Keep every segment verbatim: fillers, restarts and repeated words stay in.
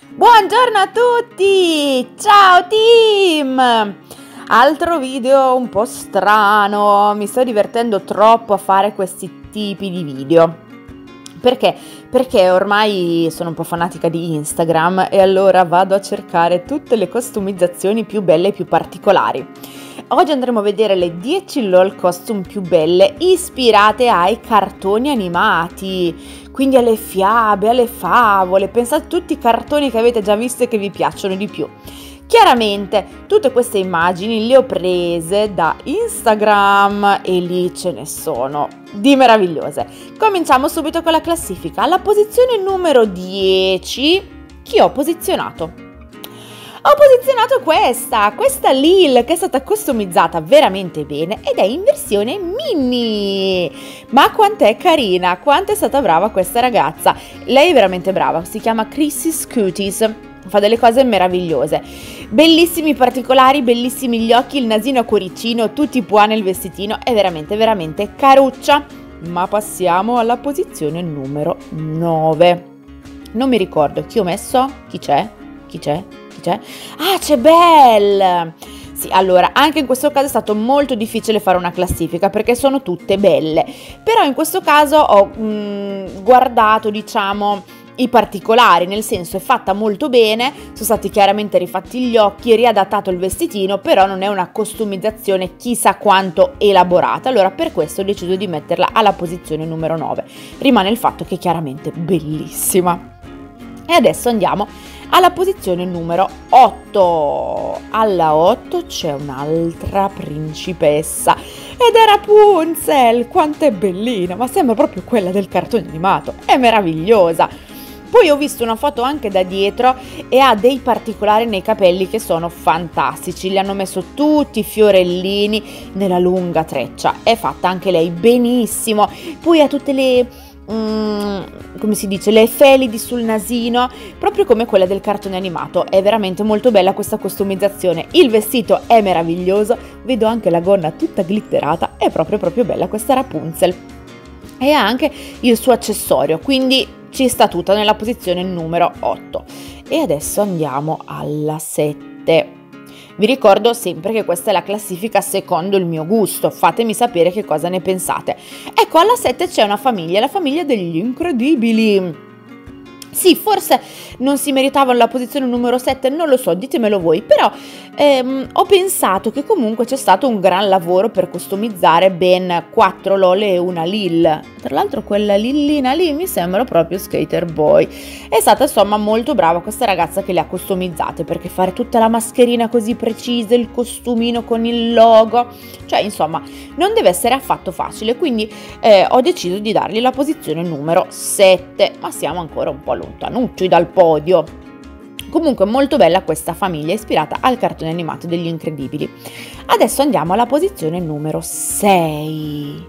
Buongiorno a tutti! Ciao team! Altro video un po' strano, mi sto divertendo troppo a fare questi tipi di video. Perché? Perché ormai sono un po' fanatica di Instagram e allora vado a cercare tutte le customizzazioni più belle e più particolari. Oggi andremo a vedere le dieci LOL costume più belle ispirate ai cartoni animati, quindi alle fiabe, alle favole, pensate a tutti i cartoni che avete già visto e che vi piacciono di più. Chiaramente tutte queste immagini le ho prese da Instagram e lì ce ne sono di meravigliose. Cominciamo subito con la classifica. Alla posizione numero dieci, chi ho posizionato? Ho posizionato questa, questa Lil, che è stata customizzata veramente bene ed è in versione mini. Ma quant'è carina, quanto è stata brava questa ragazza. Lei è veramente brava, si chiama Chrissy's Cuties. Fa delle cose meravigliose, bellissimi particolari, bellissimi gli occhi, il nasino a cuoricino, tutti puà nel vestitino, è veramente veramente caruccia. Ma passiamo alla posizione numero nove. Non mi ricordo chi ho messo, chi c'è, chi c'è, chi c'è? Ah, c'è Belle! Sì, allora, anche in questo caso è stato molto difficile fare una classifica perché sono tutte belle, però in questo caso ho mh, guardato, diciamo, i particolari, nel senso è fatta molto bene, sono stati chiaramente rifatti gli occhi, riadattato il vestitino, però non è una customizzazione chissà quanto elaborata, allora per questo ho deciso di metterla alla posizione numero nove. Rimane il fatto che è chiaramente bellissima. E adesso andiamo alla posizione numero otto. Alla otto c'è un'altra principessa ed è Rapunzel, quanto è bellina, ma sembra proprio quella del cartone animato, è meravigliosa. Poi ho visto una foto anche da dietro e ha dei particolari nei capelli che sono fantastici, li hanno messo tutti i fiorellini nella lunga treccia, è fatta anche lei benissimo, poi ha tutte le, mm, come si dice, le felidi sul nasino, proprio come quella del cartone animato, è veramente molto bella questa customizzazione, il vestito è meraviglioso, vedo anche la gonna tutta glitterata, è proprio proprio bella questa Rapunzel. E ha anche il suo accessorio, quindi ci sta tutta nella posizione numero otto. E adesso andiamo alla sette. Vi ricordo sempre che questa è la classifica secondo il mio gusto, fatemi sapere che cosa ne pensate. Ecco, alla sette c'è una famiglia, la famiglia degli Incredibili. Sì, forse non si meritavano la posizione numero sette, non lo so, ditemelo voi, però ehm, ho pensato che comunque c'è stato un gran lavoro per customizzare ben quattro LOL e una Lil. Tra l'altro quella Lillina lì mi sembra proprio Skater Boy. È stata insomma molto brava questa ragazza che le ha customizzate, perché fare tutta la mascherina così precisa, il costumino con il logo, cioè insomma non deve essere affatto facile, quindi eh, ho deciso di dargli la posizione numero sette, ma siamo ancora un po' lontani. Annucci dal podio. Comunque molto bella questa famiglia ispirata al cartone animato degli Incredibili. Adesso andiamo alla posizione numero sei.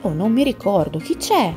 Oh, non mi ricordo chi c'è.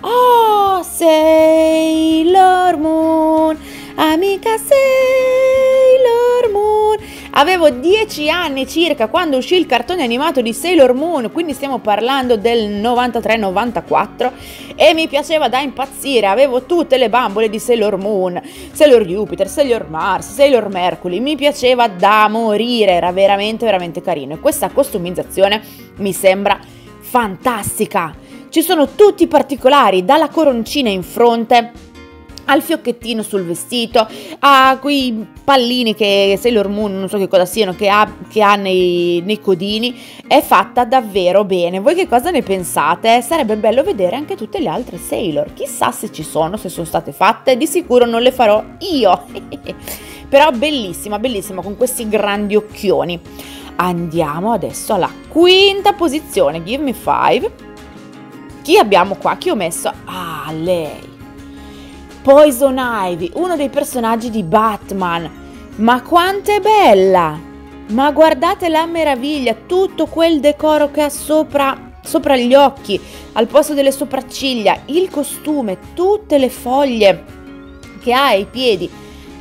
Oh, Sailor Moon, amica Sailor Moon. Avevo dieci anni circa quando uscì il cartone animato di Sailor Moon, quindi stiamo parlando del novantatré novantaquattro, e mi piaceva da impazzire, avevo tutte le bambole di Sailor Moon, Sailor Jupiter, Sailor Mars, Sailor Mercury, mi piaceva da morire, era veramente veramente carino e questa customizzazione mi sembra fantastica, ci sono tutti i particolari, dalla coroncina in fronte al fiocchettino sul vestito, a quei pallini che Sailor Moon, non so che cosa siano, che ha, che ha nei, nei codini, è fatta davvero bene. Voi che cosa ne pensate? Sarebbe bello vedere anche tutte le altre Sailor, chissà se ci sono, se sono state fatte, di sicuro non le farò io, però bellissima, bellissima, con questi grandi occhioni. Andiamo adesso alla quinta posizione, give me five. Chi abbiamo qua? Chi ho messo? Ah, lei. Poison Ivy, uno dei personaggi di Batman, ma quanto è bella, ma guardate la meraviglia, tutto quel decoro che ha sopra, sopra gli occhi, al posto delle sopracciglia, il costume, tutte le foglie che ha ai piedi,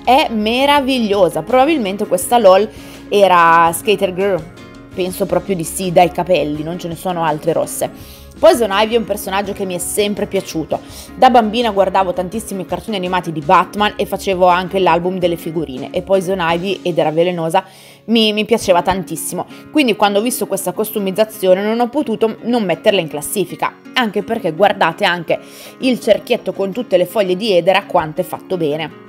è meravigliosa, probabilmente questa LOL era Skater Girl, penso proprio di sì, dai capelli, non ce ne sono altre rosse. Poison Ivy è un personaggio che mi è sempre piaciuto. Da bambina guardavo tantissimi cartoni animati di Batman e facevo anche l'album delle figurine, e Poison Ivy, ed era velenosa, mi, mi piaceva tantissimo. Quindi quando ho visto questa customizzazione non ho potuto non metterla in classifica, anche perché guardate anche il cerchietto con tutte le foglie di edera quanto è fatto bene.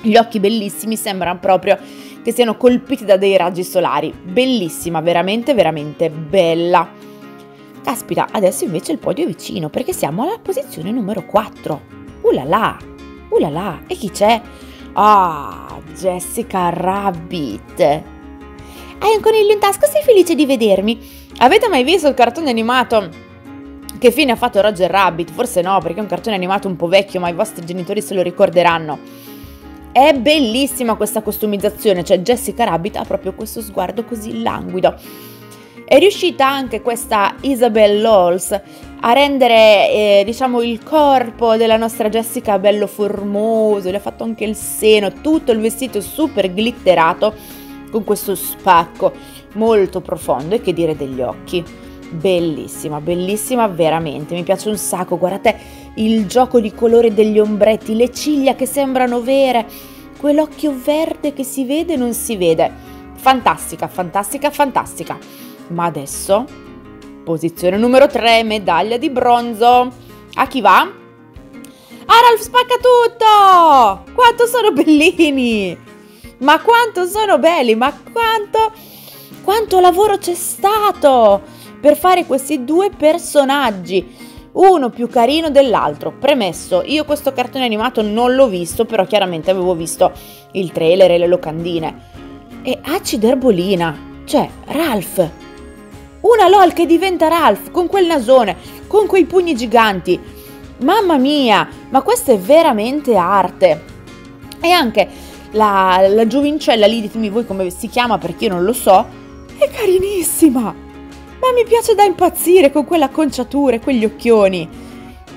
Gli occhi bellissimi, sembrano proprio che siano colpiti da dei raggi solari. Bellissima, veramente veramente bella. Caspita, adesso invece il podio è vicino, perché siamo alla posizione numero quattro. Ulala, ulala, e chi c'è? Ah, Jessica Rabbit. Hai un coniglio in tasca, sei felice di vedermi? Avete mai visto il cartone animato? Che fine ha fatto Roger Rabbit? Forse no, perché è un cartone animato un po' vecchio, ma i vostri genitori se lo ricorderanno. È bellissima questa customizzazione, cioè Jessica Rabbit ha proprio questo sguardo così languido. È riuscita anche questa Isabelle Lawl's a rendere eh, diciamo il corpo della nostra Jessica bello formoso, le ha fatto anche il seno, tutto il vestito super glitterato con questo spacco molto profondo, e che dire degli occhi. Bellissima, bellissima veramente, mi piace un sacco. Guardate il gioco di colore degli ombretti, le ciglia che sembrano vere, quell'occhio verde che si vede e non si vede. Fantastica, fantastica, fantastica. Ma adesso, posizione numero tre, medaglia di bronzo. A chi va? A Ralph Spaccatutto! Quanto sono bellini! Ma quanto sono belli! Ma quanto, quanto lavoro c'è stato per fare questi due personaggi! Uno più carino dell'altro. Premesso, io questo cartone animato non l'ho visto, però chiaramente avevo visto il trailer e le locandine. E acciderbolina, cioè Ralph, una LOL che diventa Ralph, con quel nasone, con quei pugni giganti. Mamma mia, ma questa è veramente arte. E anche la, la giovincella lì, ditemi voi come si chiama perché io non lo so, è carinissima. Ma mi piace da impazzire con quell'acconciatura e quegli occhioni.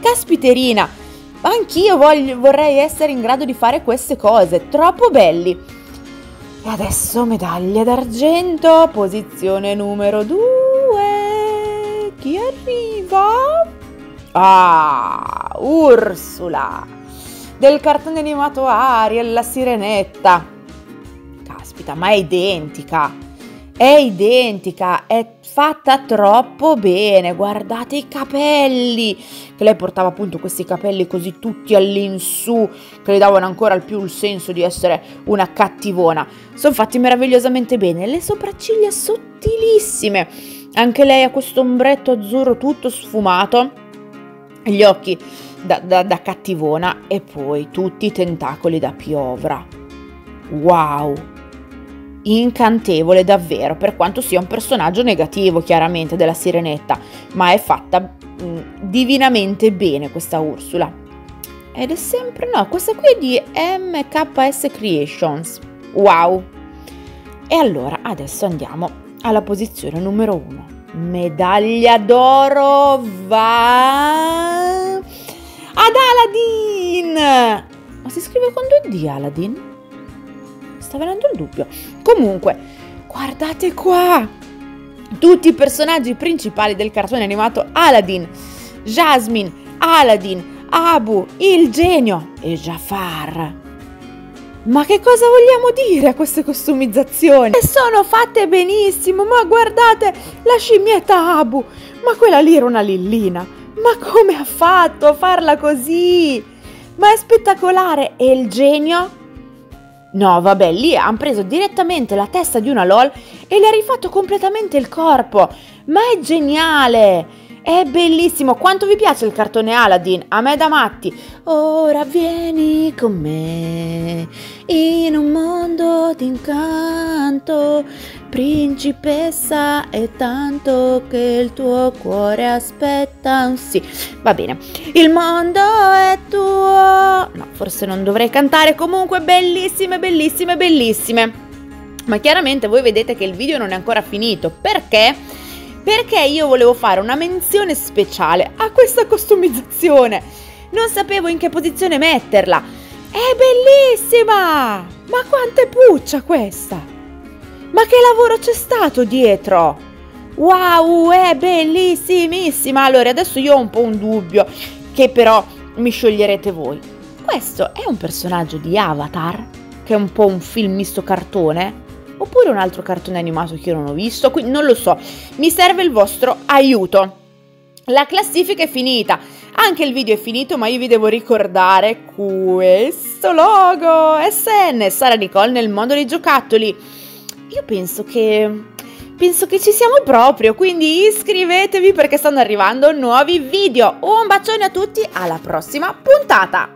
Caspiterina, anch'io vorrei essere in grado di fare queste cose, troppo belli. E adesso medaglia d'argento, posizione numero due. Chi arriva? Ah, Ursula, del cartone animato Ariel, La Sirenetta. Caspita, ma è identica. È identica, è fatta troppo bene, guardate i capelli, che lei portava appunto questi capelli così tutti all'insù, che le davano ancora al più il senso di essere una cattivona. Sono fatti meravigliosamente bene, le sopracciglia sottilissime, anche lei ha questo ombretto azzurro tutto sfumato, gli occhi da, da, da cattivona, e poi tutti i tentacoli da piovra. Wow! Incantevole davvero, per quanto sia un personaggio negativo chiaramente della Sirenetta, ma è fatta mh, divinamente bene questa Ursula. Ed è sempre, no, questa qui è di M K S Creations. Wow. E allora adesso andiamo alla posizione numero uno, medaglia d'oro va ad Aladdin. Ma si scrive con due D Aladdin? Sta venendo il dubbio. Comunque, guardate qua, tutti i personaggi principali del cartone animato Aladdin, Jasmine, Aladdin, Abu, il genio e Jafar. Ma che cosa vogliamo dire a queste customizzazioni? E sono fatte benissimo, ma guardate la scimmietta Abu, ma quella lì era una lillina, ma come ha fatto a farla così? Ma è spettacolare. E il genio? No, vabbè, lì hanno preso direttamente la testa di una LOL e le ha rifatto completamente il corpo. Ma è geniale! È bellissimo! Quanto vi piace il cartone Aladdin? A me da matti! Ora vieni con me in un mondo d'incanto, principessa, è tanto che il tuo cuore aspetta un sì. Va bene, il mondo è tuo. No, forse non dovrei cantare. Comunque bellissime, bellissime, bellissime. Ma chiaramente voi vedete che il video non è ancora finito. Perché? Perché io volevo fare una menzione speciale a questa customizzazione. Non sapevo in che posizione metterla. È bellissima! Ma quanto è puccia questa! Ma che lavoro c'è stato dietro! Wow, è bellissimissima. Allora adesso io ho un po' un dubbio, che però mi scioglierete voi. Questo è un personaggio di Avatar, che è un po' un film misto cartone, oppure un altro cartone animato che io non ho visto, quindi non lo so, mi serve il vostro aiuto. La classifica è finita, anche il video è finito, ma io vi devo ricordare questo logo S N, Sara Nicole nel mondo dei giocattoli. Io penso che, penso che ci siamo proprio, quindi iscrivetevi perché stanno arrivando nuovi video. Un bacione a tutti, alla prossima puntata!